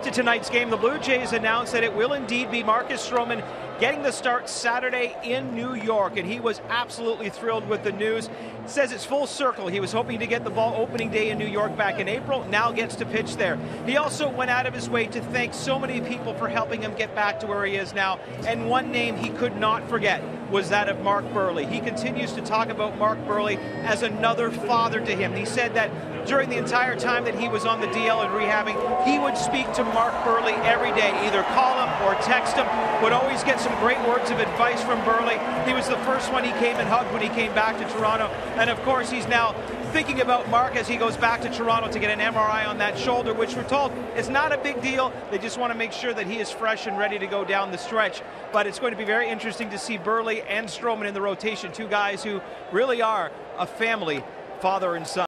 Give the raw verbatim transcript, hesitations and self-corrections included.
start to tonight's game, the Blue Jays announced that it will indeed be Marcus Stroman getting the start Saturday in New York, and he was absolutely thrilled with the news. Says it's full circle. He was hoping to get the ball opening day in New York back in April, now gets to pitch there. He also went out of his way to thank so many people for helping him get back to where he is now, and one name he could not forget was that of Mark Buehrle. He continues to talk about Mark Buehrle as another father to him. He said that during the entire time that he was on the D L and rehabbing, he would speak to Mark Buehrle every day, either call him or text him, would always get some great words of advice from Buehrle. He was the first one he came and hugged when he came back to Toronto. And of course, he's now thinking about Mark as he goes back to Toronto to get an M R I on that shoulder, which we're told is not a big deal. They just want to make sure that he is fresh and ready to go down the stretch. But it's going to be very interesting to see Buehrle and Stroman in the rotation, two guys who really are a family, father and son.